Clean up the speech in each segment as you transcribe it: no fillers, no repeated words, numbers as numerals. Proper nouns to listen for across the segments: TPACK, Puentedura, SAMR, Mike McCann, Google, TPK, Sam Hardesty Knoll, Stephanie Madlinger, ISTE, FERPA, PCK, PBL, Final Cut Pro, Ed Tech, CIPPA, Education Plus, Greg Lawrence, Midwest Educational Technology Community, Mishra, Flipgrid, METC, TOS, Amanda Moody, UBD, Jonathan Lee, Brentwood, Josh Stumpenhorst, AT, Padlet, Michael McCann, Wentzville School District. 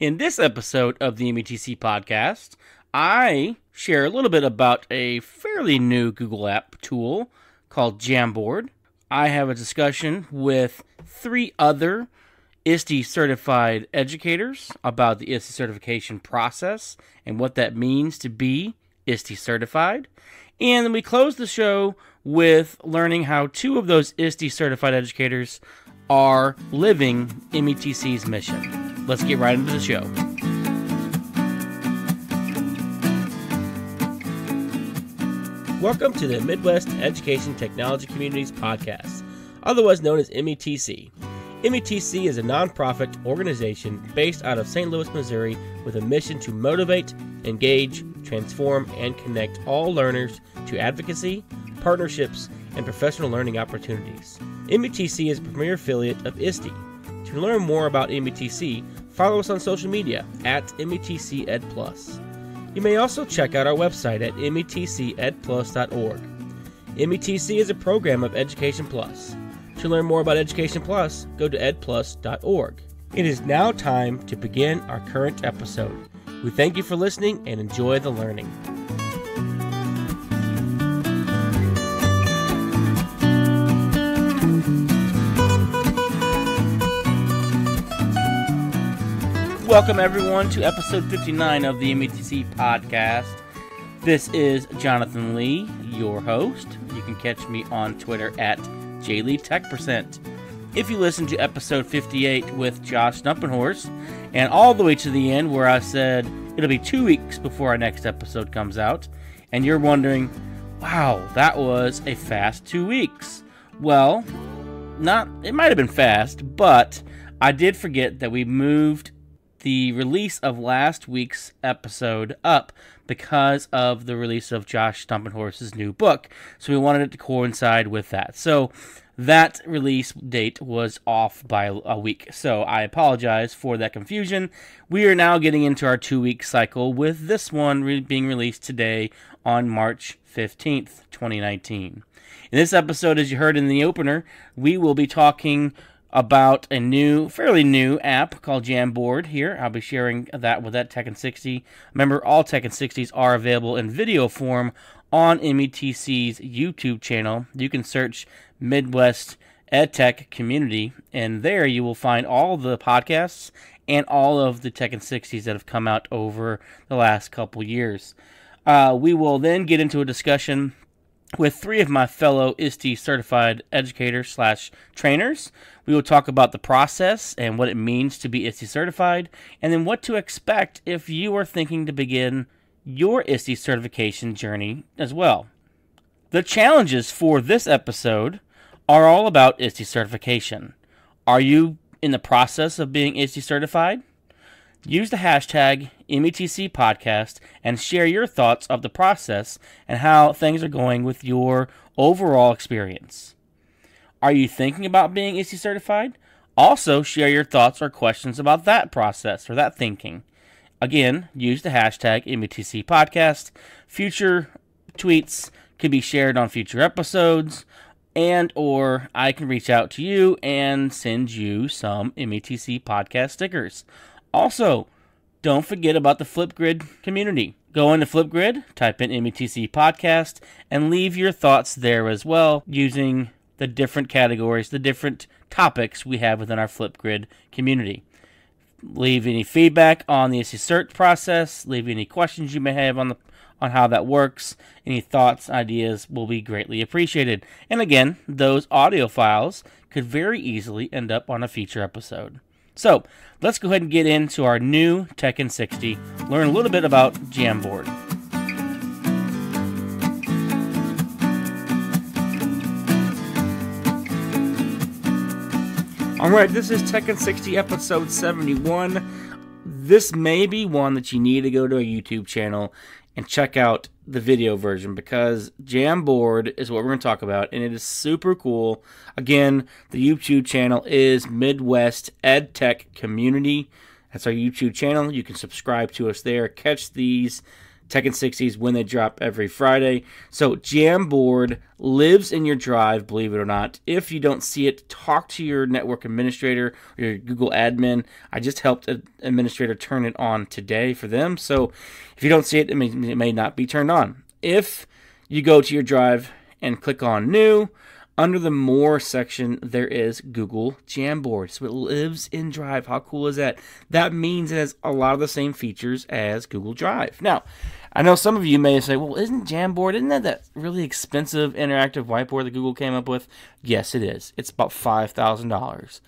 In this episode of the METC podcast, I share a little bit about a fairly new Google app tool called Jamboard. I have a discussion with three other ISTE certified educators about the ISTE certification process and what that means to be ISTE certified. And then we close the show with learning how two of those ISTE certified educators are living METC's mission. Let's get right into the show. Welcome to the Midwest Education Technology Community's podcast, otherwise known as METC. METC is a nonprofit organization based out of St. Louis, Missouri, with a mission to motivate, engage, transform, and connect all learners to advocacy, partnerships, and professional learning opportunities. METC is a premier affiliate of ISTE. To learn more about METC, follow us on social media at METC Ed Plus. You may also check out our website at metcedplus.org. METC is a program of Education Plus. To learn more about Education Plus, go to edplus.org. It is now time to begin our current episode. We thank you for listening and enjoy the learning. Welcome, everyone, to episode 59 of the METC podcast. This is Jonathan Lee, your host. You can catch me on Twitter at JLeeTechPercent. If you listen to episode 58 with Josh Stumpenhorst, and all the way to the end where I said it'll be 2 weeks before our next episode comes out, and you're wondering, wow, that was a fast 2 weeks. Well, it might have been fast, but I did forget that we moved the release of last week's episode up because of the release of Josh Stumpenhorst's new book. So we wanted it to coincide with that. So that release date was off by a week. So I apologize for that confusion. We are now getting into our 2 week cycle with this one being released today on March 15th, 2019. In this episode, as you heard in the opener, we will be talking about a fairly new app called Jamboard here. I'll be sharing that with that Tech in 60. Remember, all Tech in 60s are available in video form on METC's YouTube channel. You can search Midwest EdTech Community, and there you will find all the podcasts and all of the Tech in 60s that have come out over the last couple years. We will then get into a discussion with three of my fellow ISTE certified educators / trainers. We will talk about the process and what it means to be ISTE certified, and then what to expect if you are thinking to begin your ISTE certification journey as well. The challenges for this episode are all about ISTE certification. Are you in the process of being ISTE certified? Use the hashtag METC podcast and share your thoughts of the process and how things are going with your overall experience. Are you thinking about being ISTE certified? Also share your thoughts or questions about that process or that thinking. Again, use the hashtag METC podcast. Future tweets could be shared on future episodes, and or I can reach out to you and send you some METC podcast stickers. Also, don't forget about the Flipgrid community. Go into Flipgrid, type in METC podcast, and leave your thoughts there as well using the different categories, the different topics we have within our Flipgrid community. Leave any feedback on the ISTE cert process. Leave any questions you may have on how that works. Any thoughts, ideas will be greatly appreciated. And again, those audio files could very easily end up on a future episode. So let's go ahead and get into our new Tech in 60, learn a little bit about Jamboard. All right, this is Tech in 60 episode 71. This may be one that you need to go to a YouTube channel and check out the video version, because Jamboard is what we're going to talk about, and it is super cool. Again, the YouTube channel is Midwest EdTech Community. That's our YouTube channel. You can subscribe to us there, catch these Tech and 60s when they drop every Friday. So Jamboard lives in your drive, believe it or not. If you don't see it, talk to your network administrator or your Google admin. I just helped an administrator turn it on today for them. So if you don't see it, it may not be turned on. If you go to your drive and click on new, under the More section, there is Google Jamboard. So it lives in Drive. How cool is that? That means it has a lot of the same features as Google Drive. Now, I know some of you may say, well, isn't Jamboard, isn't that really expensive interactive whiteboard that Google came up with? Yes, it is. It's about $5,000.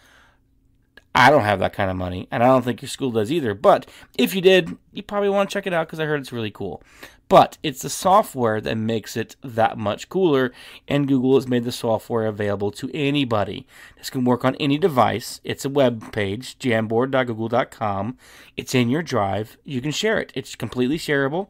I don't have that kind of money, and I don't think your school does either. But if you did, you probably want to check it out because I heard it's really cool. But it's the software that makes it that much cooler, and Google has made the software available to anybody. This can work on any device. It's a web page, jamboard.google.com. It's in your drive. You can share it. It's completely shareable.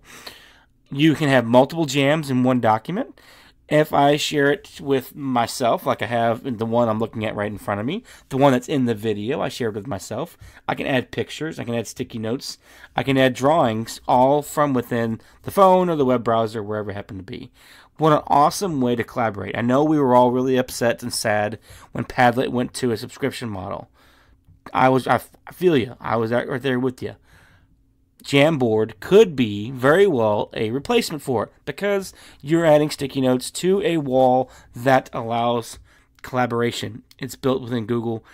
You can have multiple jams in one document. If I share it with myself, like I have the one I'm looking at right in front of me, the one that's in the video, I share it with myself. I can add pictures. I can add sticky notes. I can add drawings, all from within the phone or the web browser, wherever it happened to be. What an awesome way to collaborate. I know we were all really upset and sad when Padlet went to a subscription model. I feel you. I was right there with you. Jamboard could be very well a replacement for it because you're adding sticky notes to a wall that allows collaboration. It's built within Google.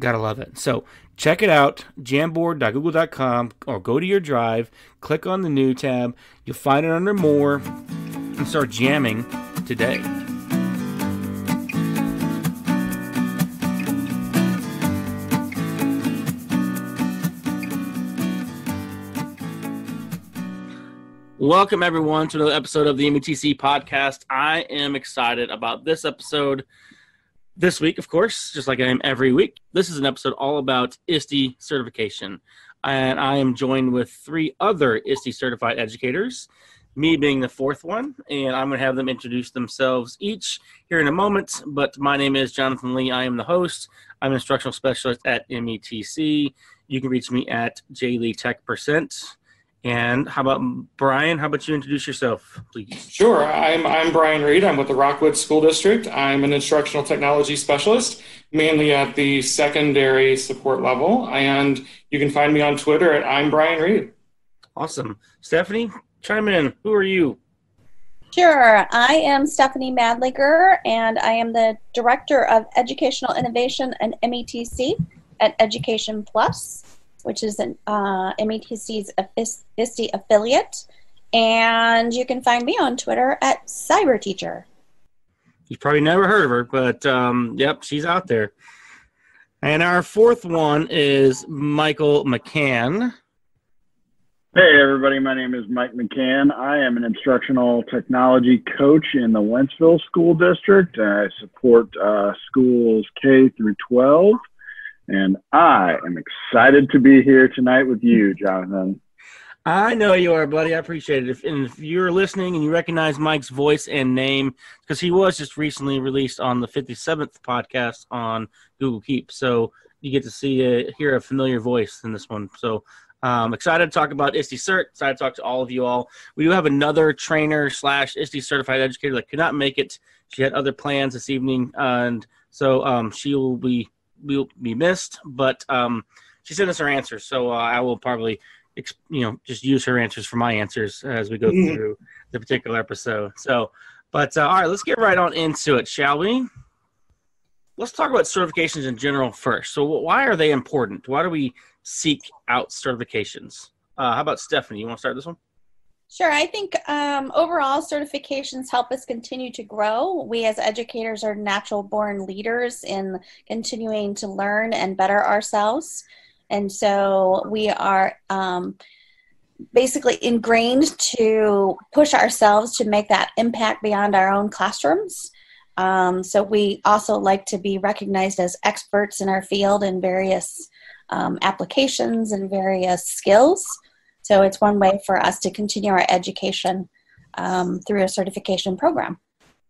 Gotta love it. So check it out, jamboard.google.com, or go to your drive, click on the new tab. You'll find it under more and start jamming today. Welcome, everyone, to another episode of the METC podcast. I am excited about this episode this week, of course, just like I am every week. This is an episode all about ISTE certification, and I am joined with three other ISTE certified educators, me being the fourth one, and I'm going to have them introduce themselves each here in a moment, but my name is Jonathan Lee. I am the host. I'm an instructional specialist at METC. You can reach me at jleetechpercent. And how about Brian? How about you introduce yourself, please? Sure. I'm Brian Reed. I'm with the Rockwood School District. I'm an instructional technology specialist, mainly at the secondary support level. And you can find me on Twitter at I'm Brian Reed. Awesome. Stephanie, chime in. Who are you? Sure. I am Stephanie Madlinger, and I am the Director of Educational Innovation and METC at Education Plus, which is an METC's ISTE affiliate. And you can find me on Twitter at CyberTeacher. You've probably never heard of her, but yep, she's out there. And our fourth one is Michael McCann. Hey, everybody. My name is Mike McCann. I am an instructional technology coach in the Wentzville School District. I support schools K through 12. And I am excited to be here tonight with you, Jonathan. I know you are, buddy. I appreciate it. If you're listening and you recognize Mike's voice and name, because he was just recently released on the 57th podcast on Google Keep. So you get to see hear a familiar voice in this one. So excited to talk about ISTE Cert. Excited to talk to all of you all. We do have another trainer slash ISTE certified educator that could not make it. She had other plans this evening, and so she will be – will be missed, but she sent us her answers, so I will probably just use her answers for my answers as we go through the particular episode. So, but all right, let's get right on into it, shall we? Let's talk about certifications in general first. So why are they important? Why do we seek out certifications? How about Stephanie? You want to start this one? Sure. I think overall certifications help us continue to grow. We as educators are natural born leaders in continuing to learn and better ourselves. And so we are basically ingrained to push ourselves to make that impact beyond our own classrooms. So we also like to be recognized as experts in our field in various applications and various skills. So it's one way for us to continue our education through a certification program.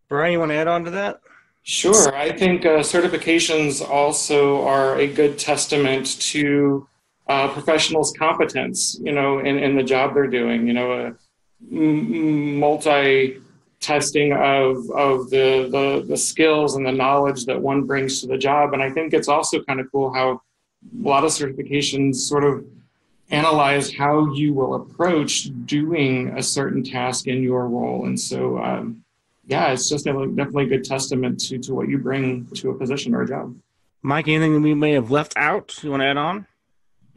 Brian, you want to add on to that? Sure. I think certifications also are a good testament to professionals' competence, in the job they're doing. multi-testing of the skills and the knowledge that one brings to the job. And I think it's also kind of cool how a lot of certifications sort of analyze how you will approach doing a certain task in your role. And so, yeah, it's just definitely a good testament to what you bring to a position or a job. Mike, anything that we may have left out you want to add on?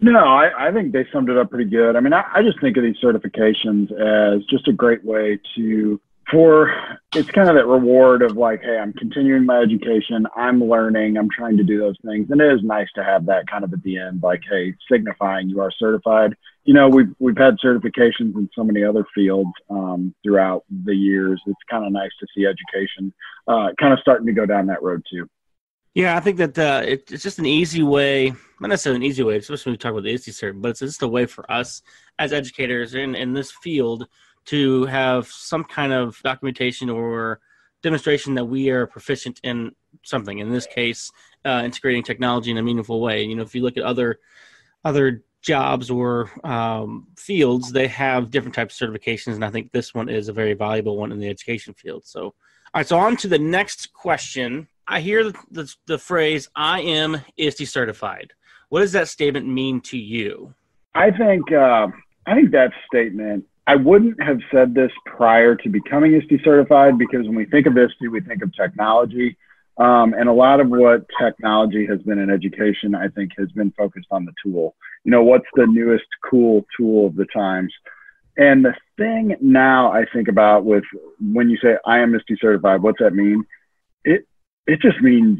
No, I think they summed it up pretty good. I mean, I just think of these certifications as just a great way to, it's kind of that reward of like, hey, I'm continuing my education, I'm learning, I'm trying to do those things. And it is nice to have that kind of at the end, like, hey, signifying you are certified. You know, we've had certifications in so many other fields throughout the years. It's kind of nice to see education kind of starting to go down that road too. Yeah, I think that it's just an easy way, not necessarily an easy way, especially when we talk about the ISTE cert, but it's just a way for us as educators in this field to have some kind of documentation or demonstration that we are proficient in something. In this case, integrating technology in a meaningful way. You know, if you look at other jobs or fields, they have different types of certifications, and I think this one is a very valuable one in the education field. So, all right, so on to the next question. I hear the phrase, I am ISTE certified. What does that statement mean to you? I think that statement, I wouldn't have said this prior to becoming ISTE certified, because when we think of ISTE, we think of technology. And a lot of what technology has been in education, I think, has been focused on the tool. You know, what's the newest cool tool of the times? And the thing now I think about with when you say, I am ISTE certified, what's that mean? It just means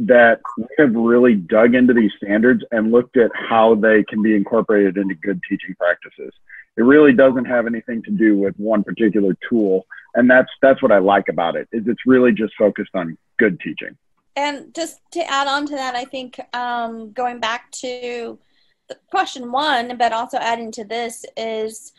that we have really dug into these standards and looked at how they can be incorporated into good teaching practices. It really doesn't have anything to do with one particular tool. And that's what I like about it, is it's really just focused on good teaching. And just to add on to that, I think going back to question one, but also adding to this is,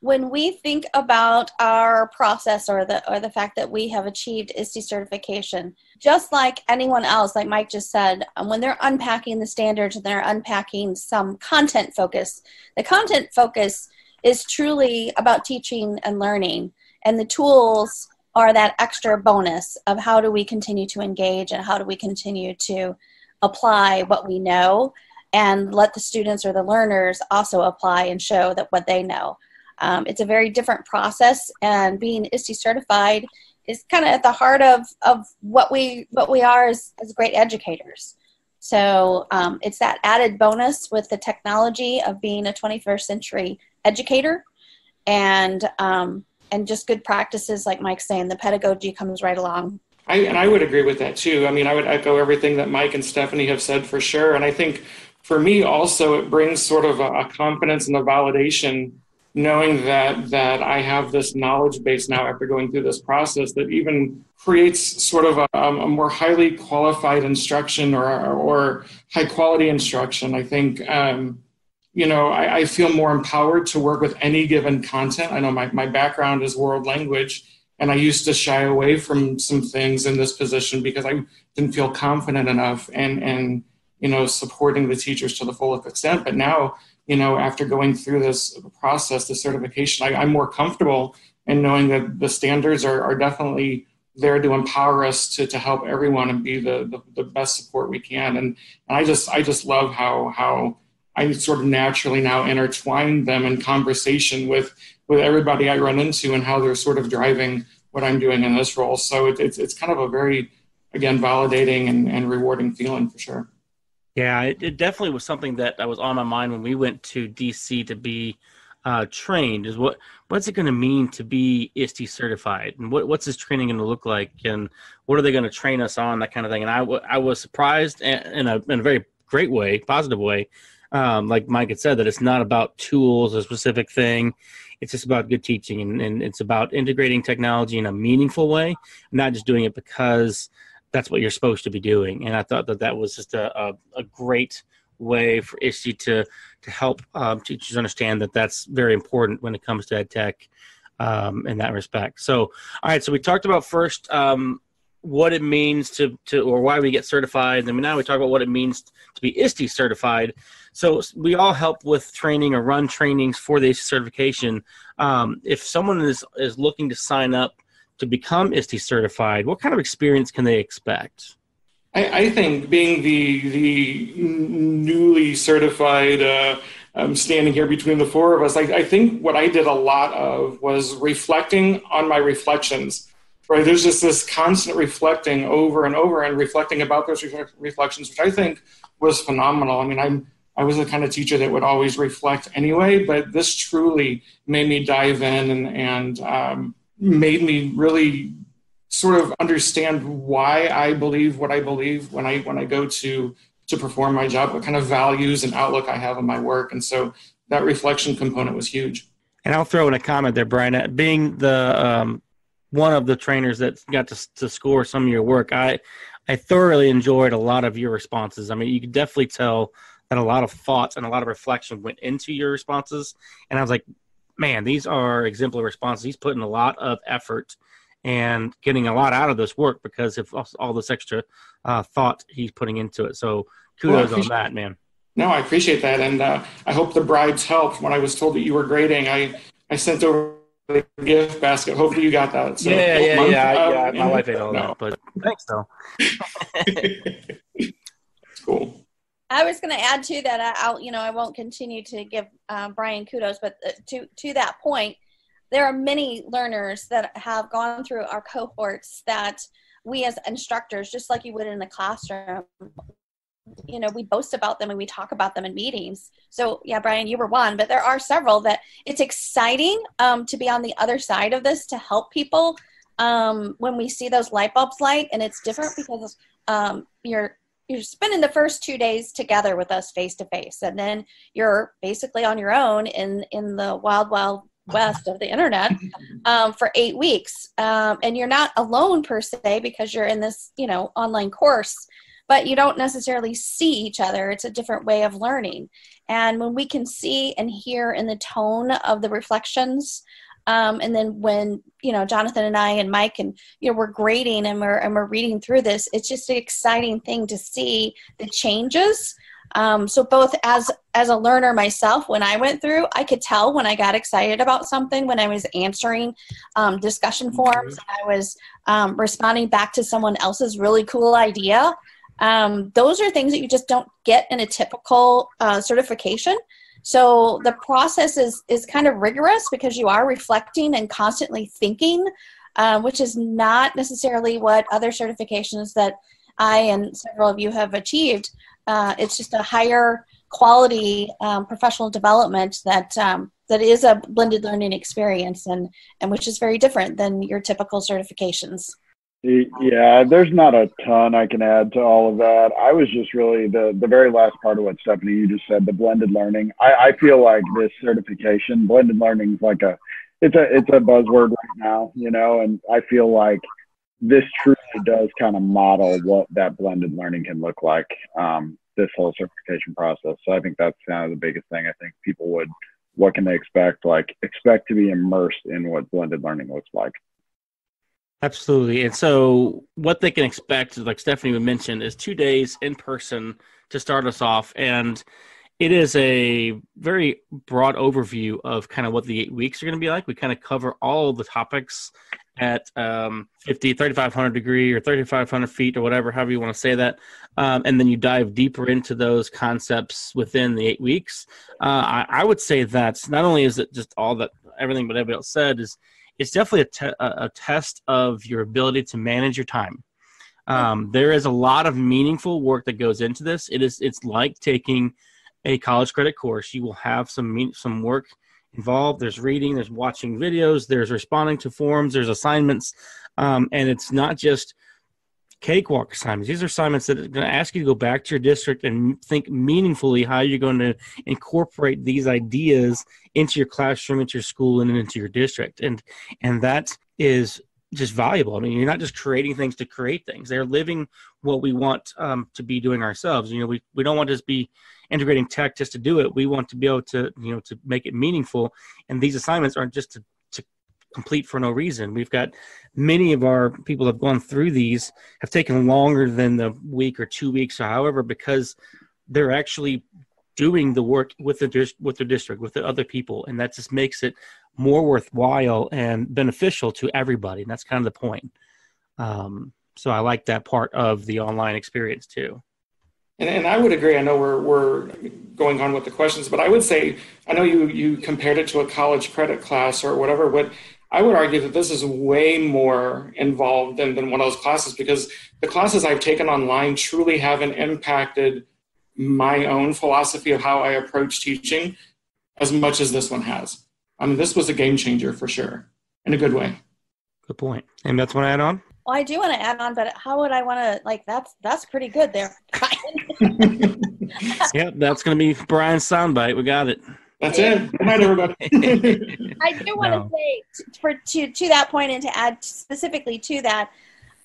when we think about our process or the fact that we have achieved ISTE certification, just like anyone else, like Mike just said, when they're unpacking the standards and they're unpacking some content focus, the content focus is truly about teaching and learning, and the tools are that extra bonus of how do we continue to engage and how do we continue to apply what we know and let the students or the learners also apply and show that what they know. It's a very different process, and being ISTE certified is kind of at the heart of what we are as great educators. So it's that added bonus with the technology of being a 21st century educator, and just good practices, like Mike's saying, the pedagogy comes right along. And I would agree with that too. I mean, I would echo everything that Mike and Stephanie have said for sure. And I think for me also, it brings sort of a confidence and a validation, knowing that I have this knowledge base now after going through this process that even creates sort of a more highly qualified instruction or high quality instruction. I think, you know, I feel more empowered to work with any given content. I know my background is world language, and I used to shy away from some things in this position because I didn't feel confident enough and you know, supporting the teachers to the fullest extent. But now, you know, after going through this process, the certification, I'm more comfortable in knowing that the standards are definitely there to empower us to help everyone and be the best support we can. And I just love how I sort of naturally now intertwine them in conversation with everybody I run into and how they're sort of driving what I'm doing in this role. So it's kind of a very, again, validating and rewarding feeling for sure. Yeah, it definitely was something that I was on my mind when we went to DC to be trained. Is what's it going to mean to be ISTE certified, and what's this training going to look like, and what are they going to train us on, that kind of thing. And I was surprised in a very great way, positive way, like Mike had said, that it's not about tools, a specific thing. It's just about good teaching, and it's about integrating technology in a meaningful way, not just doing it because that's what you're supposed to be doing. And I thought that was just a great way for ISTE to help teachers understand that that's very important when it comes to ed tech in that respect. So, all right, so we talked about first what it means to or why we get certified. I mean, now we talk about what it means to be ISTE certified. So we all help with training or run trainings for the ISTE certification. If someone is looking to sign up to become ISTE certified, what kind of experience can they expect? I think being the newly certified, I'm standing here between the four of us, I think what I did a lot of was reflecting on my reflections, right? There's just this constant reflecting over and over and reflecting about those reflections, which I think was phenomenal. I mean, I was the kind of teacher that would always reflect anyway, but this truly made me dive in and made me really sort of understand why I believe what I believe when I go to perform my job, what kind of values and outlook I have on my work. And so that reflection component was huge. And I'll throw in a comment there, Brian, being the one of the trainers that got to score some of your work, I thoroughly enjoyed a lot of your responses. I mean, you could definitely tell that a lot of thoughts and a lot of reflection went into your responses. And I was like, man, these are exemplary responses. He's putting a lot of effort and getting a lot out of this work because of all this extra thought he's putting into it. So kudos on that, man. No, I appreciate that. And I hope the bribes helped. When I was told that you were grading, I sent over the gift basket. Hopefully you got that. So yeah. My wife ate all that, but thanks though. It's cool. I was going to add to that. I won't continue to give Brian kudos, but to that point, there are many learners that have gone through our cohorts that we as instructors, just like you would in the classroom, you know, we boast about them and we talk about them in meetings. So yeah, Brian, you were one, but there are several that it's exciting to be on the other side of this to help people when we see those light bulbs light. And it's different because you're spending the first 2 days together with us face to face, and then you're basically on your own in the wild west of the internet for 8 weeks. And you're not alone per se because you're in this, you know, online course, but you don't necessarily see each other. It's a different way of learning. And when we can see and hear in the tone of the reflections, and then when, you know, Jonathan and I and Mike and, you know, we're grading and we're reading through this, it's just an exciting thing to see the changes. So both as a learner myself, when I went through, I could tell when I got excited about something, when I was answering discussion forums, and I was responding back to someone else's really cool idea. Those are things that you just don't get in a typical certification. So the process is kind of rigorous because you are reflecting and constantly thinking, which is not necessarily what other certifications that I and several of you have achieved. It's just a higher quality professional development that is a blended learning experience, and which is very different than your typical certifications. Yeah, there's not a ton I can add to all of that. I was just really, the very last part of what Stephanie, you just said, the blended learning. I feel like this certification, blended learning is like it's a buzzword right now, you know, and I feel like this truly does kind of model what that blended learning can look like, this whole certification process. So I think that's kind of the biggest thing. I think people would, what can they expect? Like, expect to be immersed in what blended learning looks like. Absolutely. And so what they can expect, like Stephanie would mention, is 2 days in person to start us off. And it is a very broad overview of kind of what the 8 weeks are going to be like. We kind of cover all the topics at 3,500 degree or 3,500 feet or whatever, however you want to say that. And then you dive deeper into those concepts within the 8 weeks. I would say that not only is it just all that, everything but everybody else said, is it's definitely a test of your ability to manage your time. There is a lot of meaningful work that goes into this. It's like taking a college credit course. You will have some work involved. There's reading, there's watching videos, there's responding to forums, there's assignments. And it's not just cakewalk assignments. These are assignments that are going to ask you to go back to your district and think meaningfully how you're going to incorporate these ideas into your classroom, into your school, and into your district. And that is just valuable. I mean, you're not just creating things to create things. They're living what we want to be doing ourselves. You know, we don't want to just be integrating tech just to do it. We want to be able to, you know, to make it meaningful. And these assignments aren't just to complete for no reason. We've got many of our people have gone through these, have taken longer than the week or 2 weeks or however, because they're actually doing the work with the district, with the other people. And that just makes it more worthwhile and beneficial to everybody. And that's kind of the point. So I like that part of the online experience too. And I would agree. I know we're going on with the questions, but I would say, I know you compared it to a college credit class or whatever, but I would argue that this is way more involved than one of those classes, because the classes I've taken online truly haven't impacted my own philosophy of how I approach teaching as much as this one has. I mean, this was a game changer for sure, in a good way. Good point. And that's what I add on. Well, I do want to add on, but how would I want to, like, that's pretty good there, Brian. Yep, that's going to be Brian's soundbite. We got it. That's it. Good night, everybody. I do want to say, to that point, and to add specifically to that,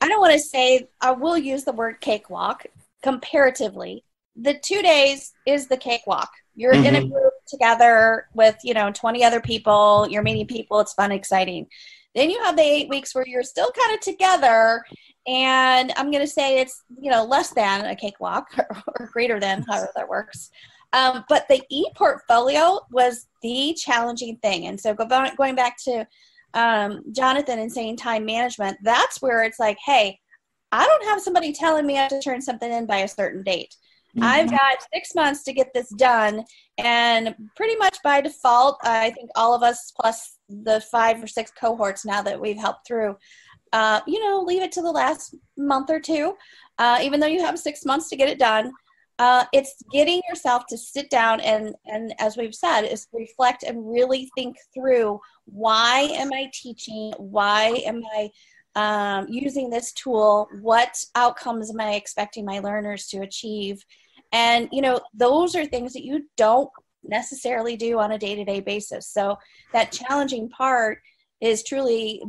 I don't want to say, I will use the word cakewalk comparatively. The 2 days is the cakewalk. You're in a group together with, 20 other people. You're meeting people. It's fun, exciting. Then you have the 8 weeks where you're still kind of together, and I'm going to say it's, less than a cakewalk or greater than, however that works. But the e-portfolio was the challenging thing. And so going back to Jonathan and saying time management, that's where it's like, hey, I don't have somebody telling me I have to turn something in by a certain date. I've got 6 months to get this done, and pretty much by default, I think all of us plus the 5 or 6 cohorts now that we've helped through, leave it to the last month or two, even though you have 6 months to get it done. It's getting yourself to sit down and as we've said, is reflect and really think through, why am I teaching? Why am I using this tool? What outcomes am I expecting my learners to achieve? And, those are things that you don't necessarily do on a day-to-day basis. So that challenging part is truly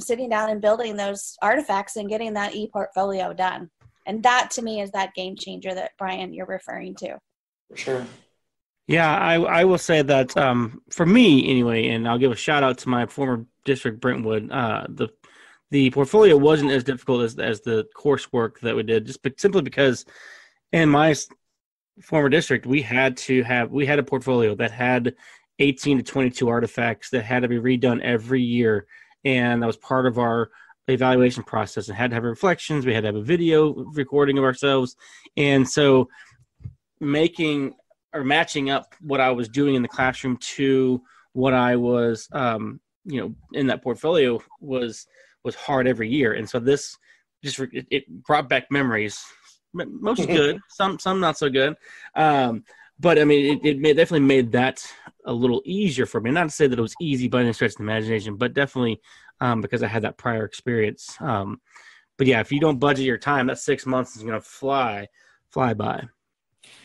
sitting down and building those artifacts and getting that e-portfolio done. And that, to me, is that game changer that, Brian, you're referring to. For sure. Yeah, I will say that for me, anyway, and I'll give a shout out to my former district, Brentwood, the portfolio wasn't as difficult as the coursework that we did, just simply because in my former district, we had a portfolio that had 18 to 22 artifacts that had to be redone every year. And that was part of our evaluation process. And had to have reflections. We had to have a video recording of ourselves. And so matching up what I was doing in the classroom to what I was, in that portfolio was hard every year. And so this just, it brought back memories, most good, some not so good. But I mean, it definitely made that a little easier for me. Not to say that it was easy by any stretch of the imagination, but definitely because I had that prior experience. But yeah, if you don't budget your time, that 6 months is going to fly by.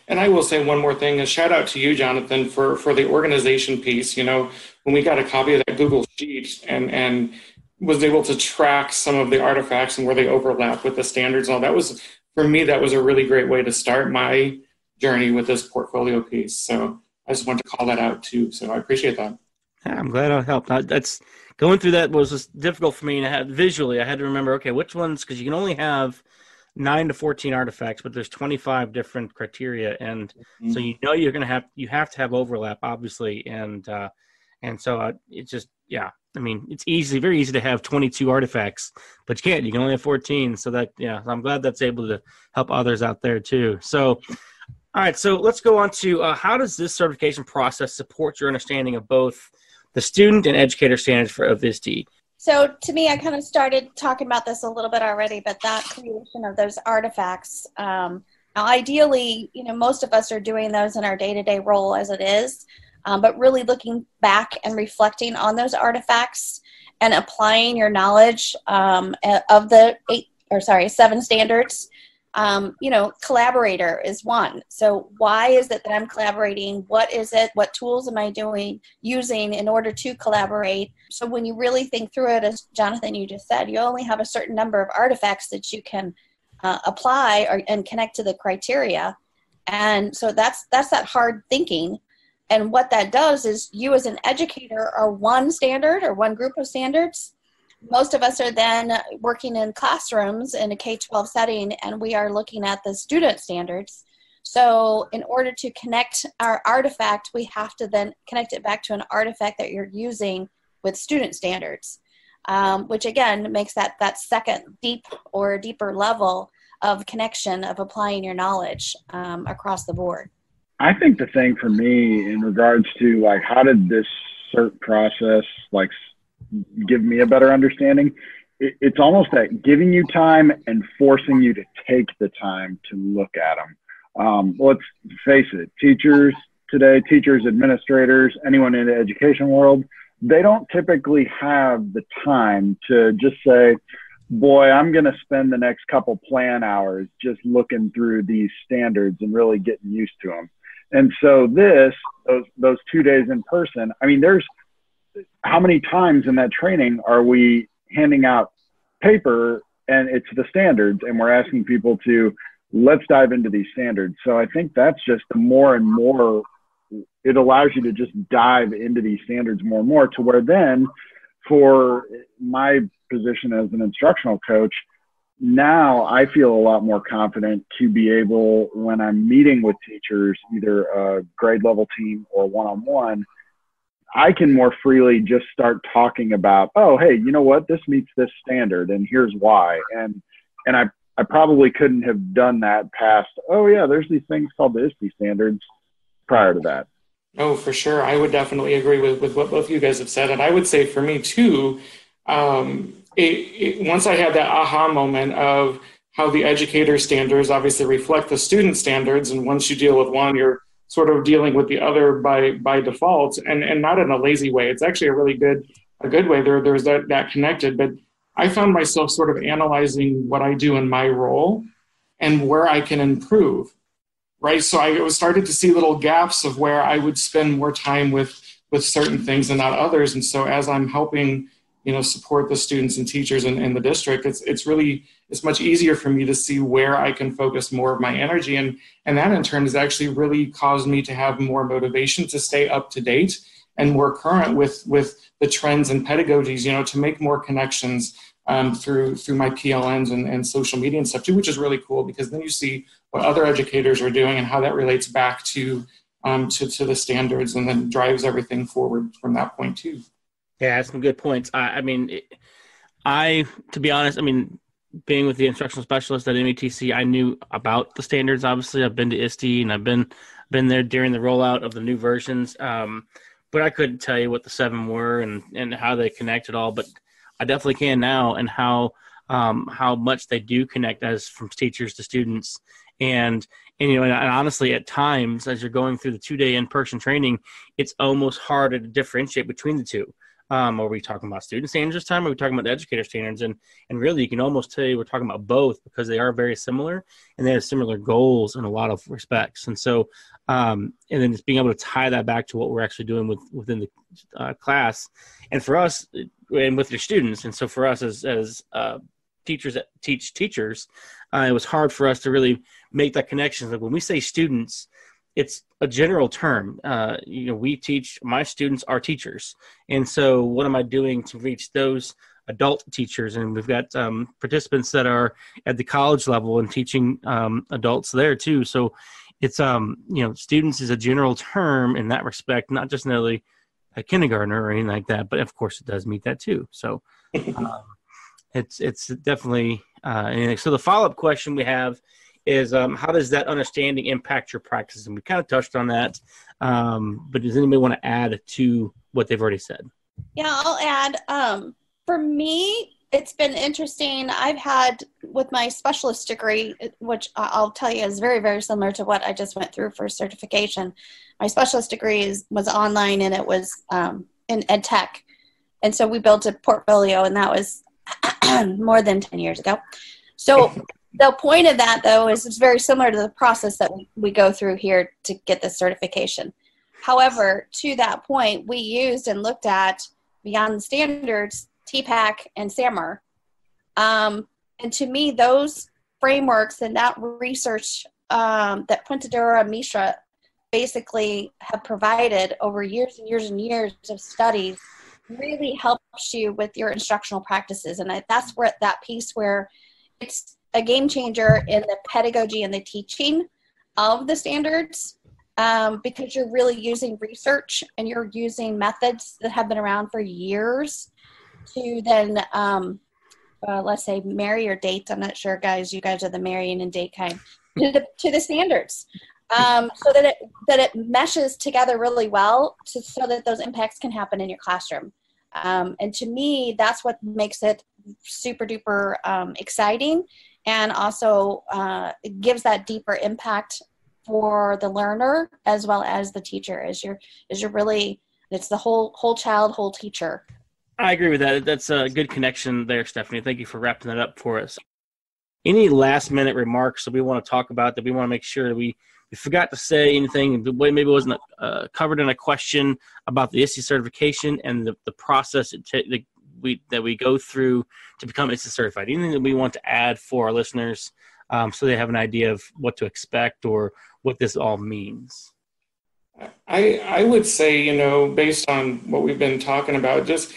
And I will say one more thing, a shout out to you, Jonathan, for the organization piece. When we got a copy of that Google Sheet and was able to track some of the artifacts and where they overlap with the standards and all that, was, for me, that was a really great way to start my journey with this portfolio piece. So I just wanted to call that out too. So I appreciate that. Yeah, I'm glad I helped. Going through that was just difficult for me, and I had to remember, okay, which ones, because you can only have 9 to 14 artifacts, but there's 25 different criteria. And so, you have to have overlap, obviously. And so it just, yeah. I mean, it's very easy to have 22 artifacts, but you can't. You can only have 14. So that, yeah, I'm glad that's able to help others out there too. So, all right, so let's go on to how does this certification process support your understanding of both the student and educator standards of ISTE? So to me, I kind of started talking about this a little bit already, but that creation of those artifacts, now ideally, most of us are doing those in our day-to-day role as it is. But really looking back and reflecting on those artifacts and applying your knowledge of the 7 standards. Collaborator is one. So why is it that I'm collaborating? What is it? What tools am I using in order to collaborate? So when you really think through it, as Jonathan, you just said, you only have a certain number of artifacts that you can apply and connect to the criteria. And so that's that hard thinking. And what that does is you as an educator are one standard or one group of standards. Most of us are then working in classrooms in a K-12 setting, and we are looking at the student standards. So in order to connect our artifact, we have to then connect it back to an artifact that you're using with student standards, which again makes that second deeper level of connection of applying your knowledge across the board. I think the thing for me in regards to like, how did this cert process like give me a better understanding? It's almost that giving you time and forcing you to take the time to look at them. Let's face it, teachers today, teachers, administrators, anyone in the education world, they don't typically have the time to just say, boy, I'm going to spend the next couple plan hours just looking through these standards and really getting used to them. And so those 2 days in person, I mean, there's how many times in that training are we handing out paper and it's the standards and we're asking people to, let's dive into these standards. So I think that's just the more and more, it allows you to just dive into these standards more and more to where then for my position as an instructional coach, now I feel a lot more confident to be able, when I'm meeting with teachers, either a grade level team or one-on-one, I can more freely just start talking about, oh, hey, you know what? This meets this standard and here's why. And I probably couldn't have done that past, oh yeah, there's these things called the ISTE standards prior to that. Oh, for sure. I would definitely agree with what both of you guys have said. And I would say for me too, once I had that aha moment of how the educator standards obviously reflect the student standards. And once you deal with one, you're sort of dealing with the other by default and not in a lazy way. It's actually a really good way. There's that connected, but I found myself sort of analyzing what I do in my role and where I can improve, right? So I started to see little gaps of where I would spend more time with certain things and not others. And so as I'm helping, you know, support the students and teachers in the district, it's much easier for me to see where I can focus more of my energy. And that in turn has actually really caused me to have more motivation to stay up to date and more current with the trends and pedagogies, you know, to make more connections through my PLNs and social media and stuff too, which is really cool because then you see what other educators are doing and how that relates back to the standards and then drives everything forward from that point too. Yeah, that's some good points. I mean, to be honest, I mean, being with the instructional specialist at METC, I knew about the standards, obviously. I've been to ISTE and I've been there during the rollout of the new versions. But I couldn't tell you what the seven were and how they connect at all. But I definitely can now, and how much they do connect as from teachers to students. And you know, and honestly, at times as you're going through the 2-day in-person training, it's almost harder to differentiate between the two. Are we talking about student standards this time? Or are we talking about the educator standards? And really, you can almost tell you we're talking about both because they are very similar and they have similar goals in a lot of respects. And so, and then just being able to tie that back to what we're actually doing within the class, and for us, and with your students. And so, for us as teachers that teach teachers, it was hard for us to really make that connection. Like when we say students, it's a general term. You know, we teach, my students are teachers. And so what am I doing to reach those adult teachers? And we've got participants that are at the college level and teaching adults there too. So it's, you know, students is a general term in that respect, not just necessarily a kindergartner or anything like that, but of course it does meet that too. So it's definitely, so the follow-up question we have is how does that understanding impact your practice? And we kind of touched on that, but does anybody want to add to what they've already said? Yeah, I'll add. For me, it's been interesting. I've had with my specialist degree, which I'll tell you is very, very similar to what I just went through for certification. My specialist degree was online and it was in ed tech. And so we built a portfolio and that was more than 10 years ago. So the point of that, though, is it's very similar to the process that we go through here to get this certification. However, to that point, we used and looked at beyond the standards, TPACK and SAMR. And to me, those frameworks and that research that Puentedura, Mishra, basically have provided over years and years and years of studies really helps you with your instructional practices. And that's where that piece where it's a game changer in the pedagogy and the teaching of the standards, because you're really using research and you're using methods that have been around for years to then, let's say, marry or date. I'm not sure, guys, you guys are the marrying and date kind to the standards. So that it meshes together really well so that those impacts can happen in your classroom. And to me, that's what makes it super duper exciting, and also it gives that deeper impact for the learner as well as the teacher. It's the whole child, whole teacher. I agree with that. That's a good connection there, Stephanie. Thank you for wrapping that up for us. Any last minute remarks that we want to talk about, that we want to make sure that we forgot to say anything, maybe it wasn't covered in a question about the ISTE certification and the process that we go through to become ISTE certified. Anything that we want to add for our listeners so they have an idea of what to expect or what this all means? I would say, based on what we've been talking about, just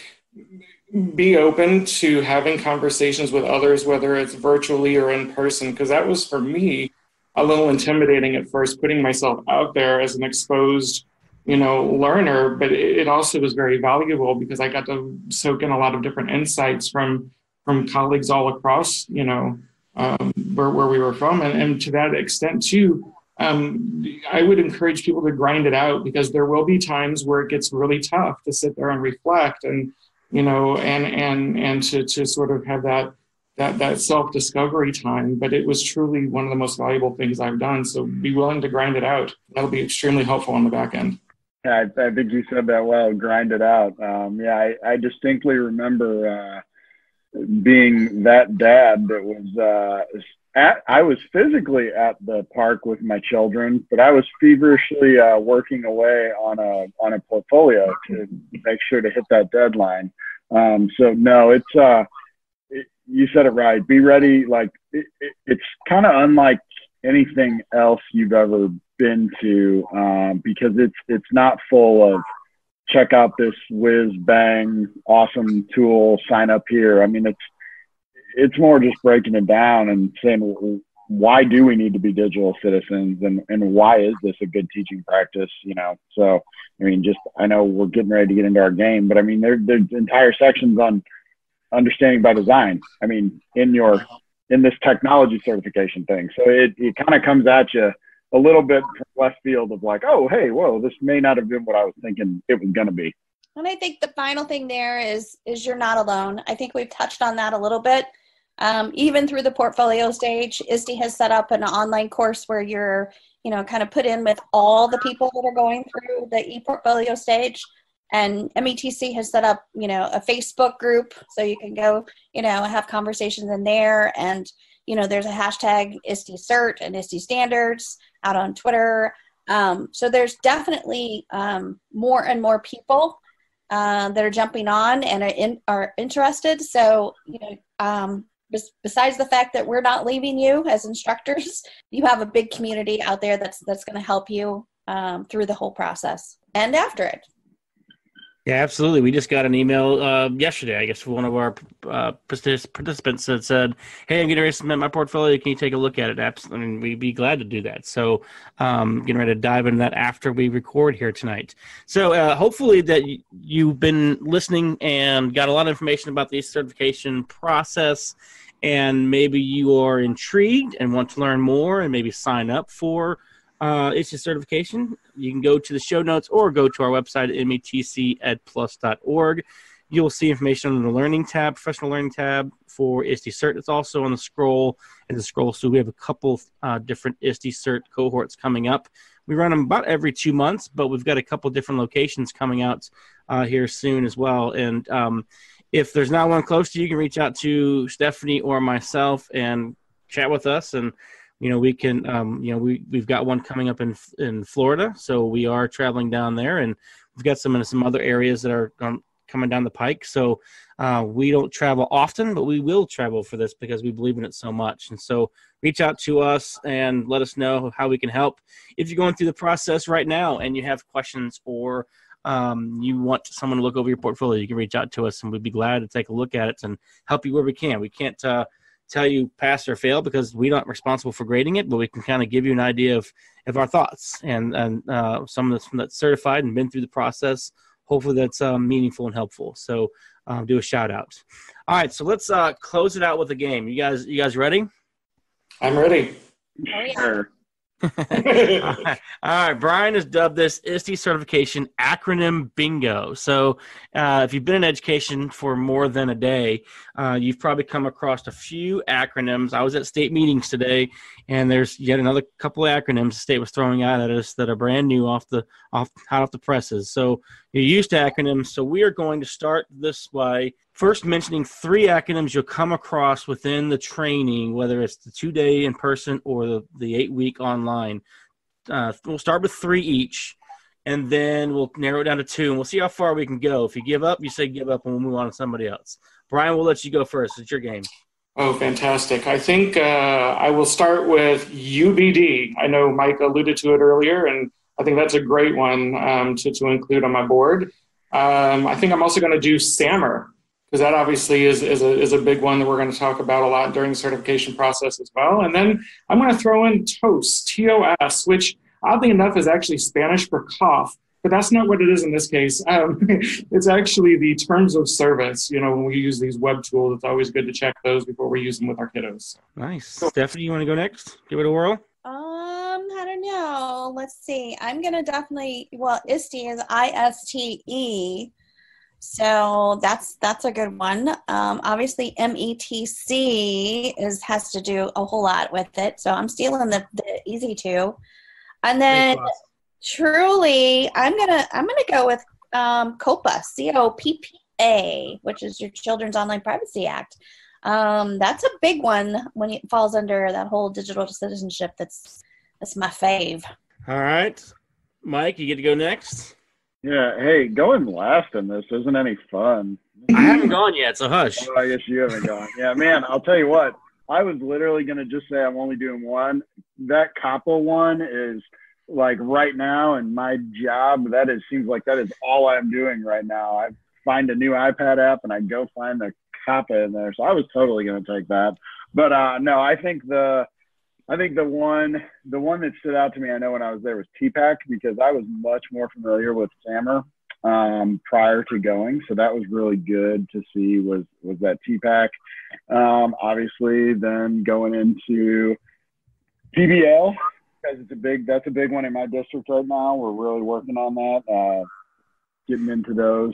be open to having conversations with others, whether it's virtually or in person, because that was, for me, a little intimidating at first, putting myself out there as an exposed, learner, but it also was very valuable because I got to soak in a lot of different insights from colleagues all across, where we were from. And to that extent too, I would encourage people to grind it out, because there will be times where it gets really tough to sit there and reflect and to sort of have that self-discovery time, but it was truly one of the most valuable things I've done. So be willing to grind it out. That'll be extremely helpful on the back end. Yeah, I think you said that well, grind it out. I distinctly remember being that dad that was I was physically at the park with my children, but I was feverishly working away on a portfolio to make sure to hit that deadline. So no, it's, you said it right. Be ready. Like it's kind of unlike anything else you've ever been to, because it's not full of check out this whiz bang awesome tool, sign up here. I mean, it's more just breaking it down and saying, why do we need to be digital citizens, and why is this a good teaching practice? So I mean, I know we're getting ready to get into our game, but I mean, there's entire sections on understanding by design, I mean, in this technology certification thing. So it kind of comes at you a little bit from left field of like, oh, hey, whoa, this may not have been what I was thinking it was going to be. And I think the final thing there is you're not alone. I think we've touched on that a little bit. Even through the portfolio stage, ISTE has set up an online course where you're, kind of put in with all the people that are going through the e-portfolio stage. And METC has set up, a Facebook group, so you can go, have conversations in there. And, there's a hashtag ISTE Cert and ISTE Standards out on Twitter. So there's definitely more and more people that are jumping on and are interested. So, besides the fact that we're not leaving you as instructors, you have a big community out there that's going to help you through the whole process and after it. Yeah, absolutely. We just got an email yesterday, I guess, from one of our participants that said, hey, I'm getting ready to submit my portfolio. Can you take a look at it? Absolutely. I mean, we'd be glad to do that. So getting ready to dive into that after we record here tonight. So hopefully that you've been listening and got a lot of information about the certification process, and maybe you are intrigued and want to learn more and maybe sign up for ISTE certification. You can go to the show notes or go to our website at metcedplus.org. You'll see information on the learning tab, professional learning tab for ISTE Cert. It's also on the scroll and the scroll. So we have a couple different ISTE Cert cohorts coming up. We run them about every 2 months, but we've got a couple different locations coming out here soon as well. And if there's not one close to you, you can reach out to Stephanie or myself and chat with us. And we can, we've got one coming up in Florida, so we are traveling down there, and we've got some in some other areas that are coming down the pike. So we don't travel often, but we will travel for this because we believe in it so much. And so reach out to us and let us know how we can help. If you're going through the process right now and you have questions or you want someone to look over your portfolio, you can reach out to us and we'd be glad to take a look at it and help you where we can. We can't tell you pass or fail because we're not responsible for grading it, but we can kind of give you an idea of our thoughts and someone that's certified and been through the process. Hopefully that's meaningful and helpful. So do a shout out. All right, so let's close it out with a game. You guys ready? I'm ready. Oh, yeah. Sure. All right, Brian has dubbed this ISTE certification acronym bingo. So if you've been in education for more than a day, you've probably come across a few acronyms. I was at state meetings today, and there's yet another couple of acronyms the state was throwing out at us that are brand new hot off the presses. So you're used to acronyms, so we are going to start this way. First, mentioning three acronyms you'll come across within the training, whether it's the 2-day in person or the 8-week online. We'll start with three each, and then we'll narrow it down to two, and we'll see how far we can go. If you give up, you say give up, and we'll move on to somebody else. Brian, we'll let you go first. It's your game. Oh, fantastic. I think I will start with UBD. I know Mike alluded to it earlier, and I think that's a great one to include on my board. I think I'm also going to do SAMR, because that obviously is a big one that we're going to talk about a lot during the certification process as well. And then I'm going to throw in TOS, T-O-S, which oddly enough is actually Spanish for cough, but that's not what it is in this case. It's actually the terms of service. You know, when we use these web tools, it's always good to check those before we use them with our kiddos. Nice. Cool. Stephanie, you want to go next? Give it a whirl. I don't know. Let's see. I'm going to definitely, well, ISTE is I-S-T-E. So that's a good one. Obviously, METC has to do a whole lot with it. So I'm stealing the easy two, and then truly, I'm gonna go with COPPA, C-O-P-P-A, which is your Children's Online Privacy Act. That's a big one when it falls under that whole digital citizenship. That's my fave. All right, Mike, you get to go next. Yeah, hey, going last in this isn't any fun. I haven't gone yet, so hush. Oh, I guess you haven't gone. Yeah, man, I'll tell you what. I was literally going to just say I'm only doing one. That COPPA one is, like, right now in my job, seems like that is all I'm doing right now. I find a new iPad app, and I go find the COPPA in there. So I was totally going to take that. But, no, I think the one that stood out to me, I know when I was there, was TPACK, because I was much more familiar with SAMR prior to going. So that was really good to see was that TPACK. Obviously, then going into PBL, because that's a big one in my district right now. We're really working on that, getting into those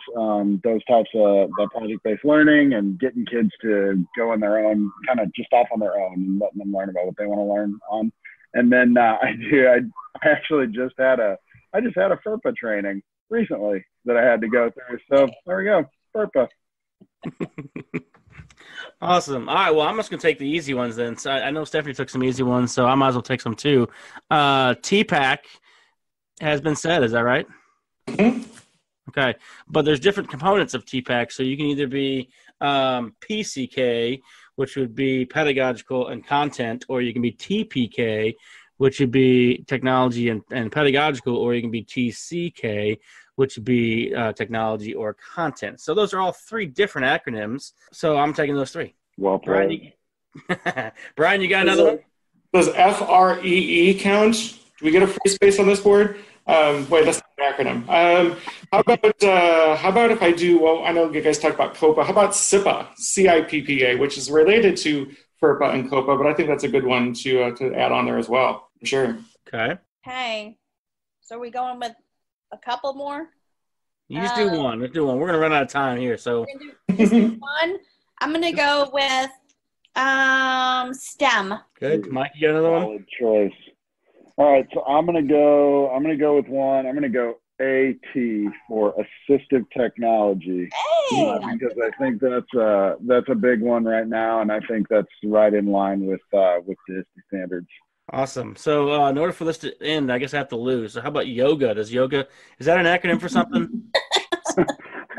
types of project-based learning and getting kids to go on their own, kind of just off on their own and letting them learn about what they want to learn on. And then I just had a FERPA training recently that I had to go through. So there we go, FERPA. Awesome. All right, well, I'm just going to take the easy ones then. So I know Stephanie took some easy ones, so I might as well take some too. TPACK has been said, is that right? Mm-hmm. Okay, but there's different components of TPACK, so you can either be PCK, which would be pedagogical and content, or you can be TPK, which would be technology and pedagogical, or you can be TCK, which would be technology or content. So those are all three different acronyms, so I'm taking those three. Well played. Brian, you got another one? Does F-R-E-E count? Do we get a free space on this board? Wait, that's not an acronym. How about if I do, well, I know you guys talk about COPPA. How about CIPPA, C-I-P-P-A, which is related to FERPA and COPPA, but I think that's a good one to add on there as well, for sure. Okay. So are we going with a couple more? You just do one. Let's do one. We're going to run out of time here, so. Just do one. I'm going to go with STEM. Good. Mike, you got another one? Solid choice. All right, so I'm gonna go with one. I'm gonna go AT for assistive technology, because I think that's a big one right now, and I think that's right in line with the ISTE standards. Awesome. So in order for this to end, I guess I have to lose. So how about yoga? Is that an acronym for something?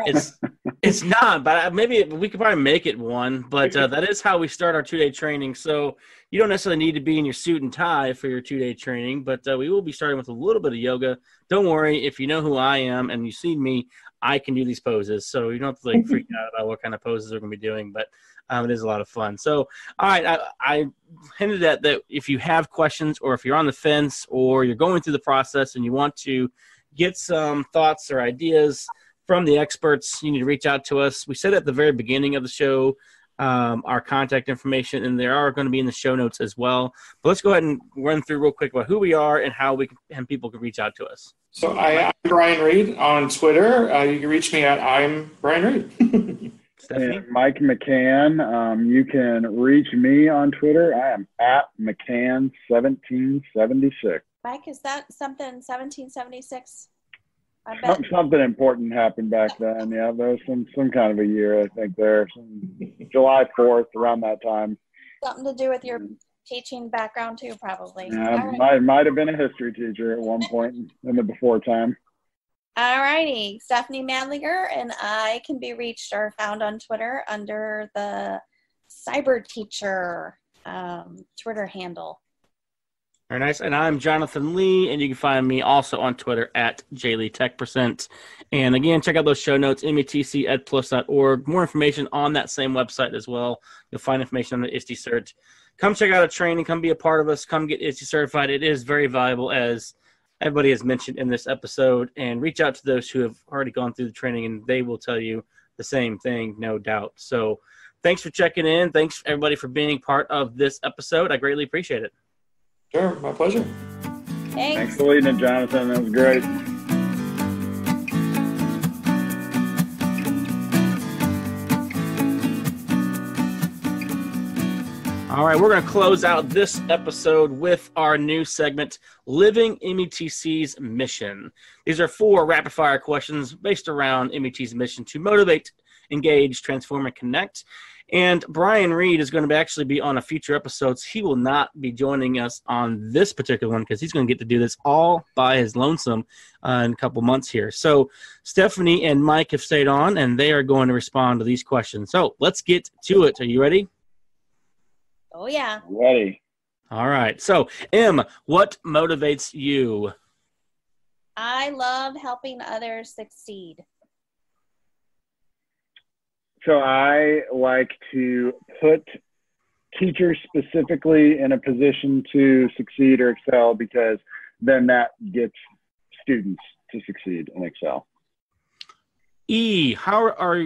It's It's not, but maybe we could probably make it one. But that is how we start our two-day training. So you don't necessarily need to be in your suit and tie for your two-day training, but we will be starting with a little bit of yoga. Don't worry. If you know who I am and you've seen me, I can do these poses. So you don't have to like freak out about what kind of poses we're going to be doing, but it is a lot of fun. So, all right, I hinted at that if you have questions or if you're on the fence or you're going through the process and you want to get some thoughts or ideas from the experts, you need to reach out to us. We said at the very beginning of the show our contact information, and they are going to be in the show notes as well. But let's go ahead and run through real quick about who we are and how we can, and people can reach out to us. So I'm Brian Reed on Twitter. You can reach me at I'm Brian Reed. And Mike McCann. You can reach me on Twitter. I am at McCann1776. Mike, is that something 1776? Something important happened back then. Yeah, there was some kind of a year, I think, there. July 4th, around that time. Something to do with your teaching background, too, probably. Yeah, I might have been a history teacher at one point in the before time. All righty. Stephanie Madlinger, and I can be reached or found on Twitter under the Cyber Teacher Twitter handle. Very nice. And I'm Jonathan Lee, and you can find me also on Twitter at JLeeTechPercent. And again, check out those show notes, metcedplus.org. More information on that same website as well. You'll find information on the ISTE cert. Come check out a training. Come be a part of us. Come get ISTE certified. It is very valuable, as everybody has mentioned in this episode. And reach out to those who have already gone through the training, and they will tell you the same thing, no doubt. So thanks for checking in. Thanks, everybody, for being part of this episode. I greatly appreciate it. Sure, my pleasure. Thanks for leading it, Jonathan. That was great. All right, we're going to close out this episode with our new segment, Living METC's Mission. These are 4 rapid-fire questions based around METC's mission to motivate, engage, transform, and connect. And Brian Reed is going to actually be on a future episode. So he will not be joining us on this particular one because he's going to get to do this all by his lonesome in a couple months here. So Stephanie and Mike have stayed on, and they are going to respond to these questions. So let's get to it. Are you ready? Oh, yeah. Ready. All right. So, M, what motivates you? I love helping others succeed. So I like to put teachers specifically in a position to succeed or excel, because then that gets students to succeed and excel. E, how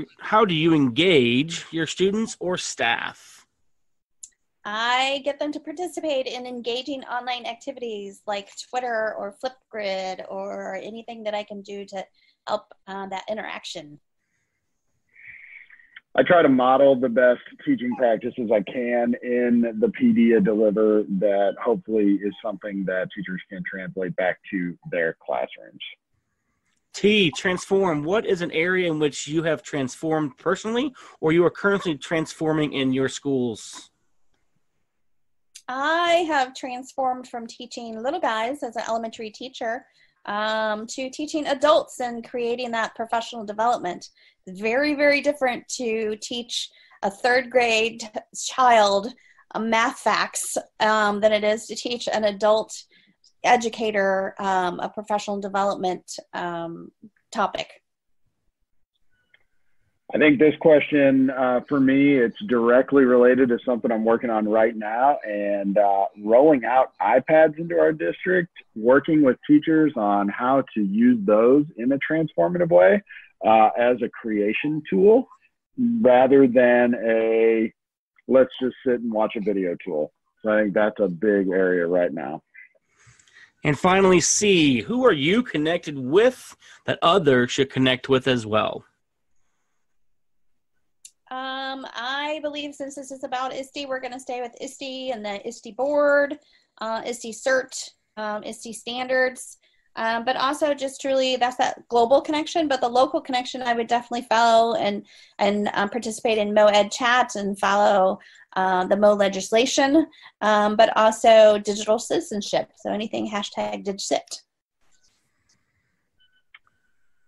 do you engage your students or staff? I get them to participate in engaging online activities like Twitter or Flipgrid or anything that I can do to help that interaction. I try to model the best teaching practices I can in the PD I deliver that hopefully is something that teachers can translate back to their classrooms. T, transform. What is an area in which you have transformed personally or you are currently transforming in your schools? I have transformed from teaching little guys as an elementary teacher to teaching adults and creating that professional development. Very, very different to teach a 3rd grade child math facts than it is to teach an adult educator a professional development topic. I think this question, for me, it's directly related to something I'm working on right now, and rolling out iPads into our district, working with teachers on how to use those in a transformative way as a creation tool rather than a let's just sit and watch a video tool. So I think that's a big area right now. And finally, C, who are you connected with that others should connect with as well? I believe since this is about ISTE, we're going to stay with ISTE and the ISTE board, ISTE cert, ISTE standards, but also just truly that's that global connection. But the local connection, I would definitely follow and participate in MoEd chat and follow the Mo legislation, but also digital citizenship. So anything #DigCit.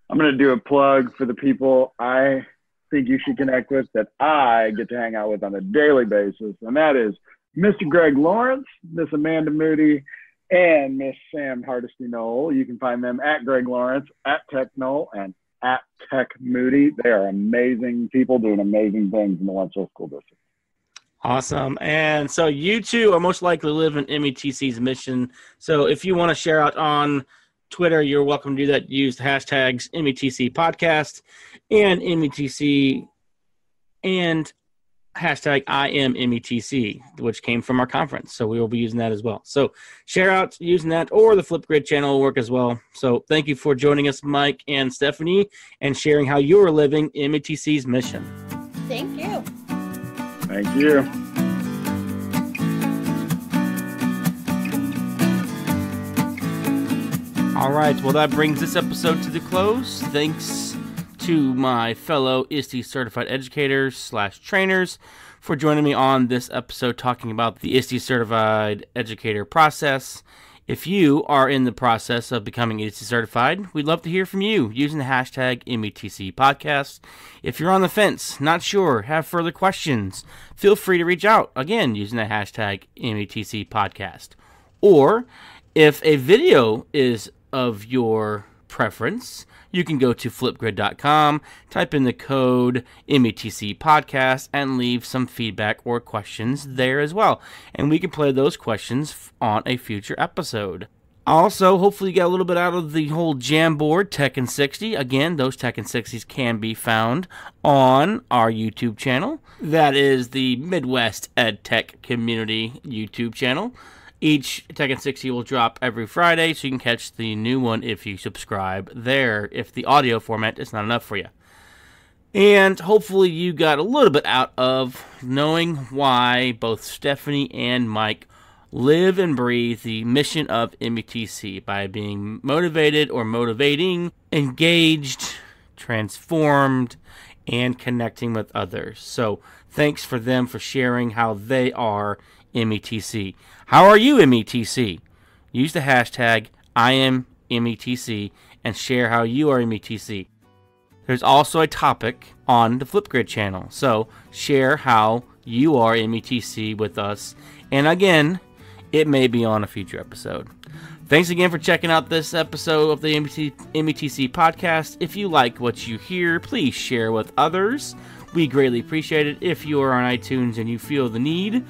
I'm going to do a plug for the people I think you should connect with, that I get to hang out with on a daily basis, and that is Mr. Greg Lawrence, Miss Amanda Moody, and Miss Sam Hardesty Knoll. You can find them at Greg Lawrence, at Tech Knoll, and at Tech Moody. They are amazing people doing amazing things in the Wentzville School District. Awesome. And so you two are most likely live in METC's mission. So if you want to share out on Twitter, you're welcome to do that. Use the hashtags METC podcast and METC and hashtag I am METC, which came from our conference. So we will be using that as well. So share out using that, or the Flipgrid channel will work as well. So thank you for joining us, Mike and Stephanie, and sharing how you are living METC's mission. Thank you. Thank you. All right. Well, that brings this episode to the close. Thanks to my fellow ISTE certified educators / trainers for joining me on this episode talking about the ISTE certified educator process. If you are in the process of becoming ISTE certified, we'd love to hear from you using the hashtag METC podcast. If you're on the fence, not sure, have further questions, feel free to reach out, again, using the hashtag METC podcast. Or if a video is of your preference, you can go to flipgrid.com, type in the code METC podcast, and leave some feedback or questions there as well. And we can play those questions on a future episode. Also, hopefully you got a little bit out of the whole Jamboard Tech in 60. Again, those Tech in 60s can be found on our YouTube channel. That is the Midwest Ed Tech Community YouTube channel. Each Tech in 60 will drop every Friday, so you can catch the new one if you subscribe there, if the audio format is not enough for you. And hopefully you got a little bit out of knowing why both Stephanie and Mike live and breathe the mission of METC by being motivated or motivating, engaged, transformed, and connecting with others. So thanks for them for sharing how they are METC. How are you, METC? Use the hashtag I am METC and share how you are METC. There's also a topic on the Flipgrid channel, so share how you are METC with us. And again, it may be on a future episode. Thanks again for checking out this episode of the METC podcast. If you like what you hear, please share with others. We greatly appreciate it. If you are on iTunes and you feel the need,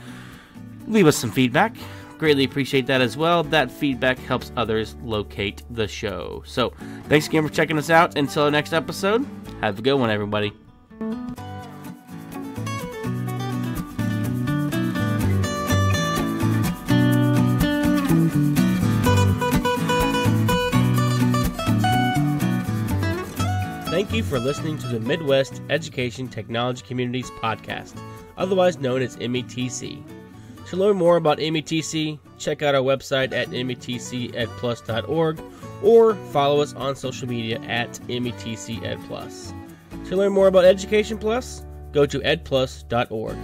leave us some feedback. Greatly appreciate that as well. That feedback helps others locate the show. So thanks again for checking us out. Until the next episode, have a good one, everybody. Thank you for listening to the Midwest Education Technology Community's podcast, otherwise known as METC. To learn more about METC, check out our website at metcedplus.org or follow us on social media at METC Ed Plus. To learn more about Education Plus, go to edplus.org.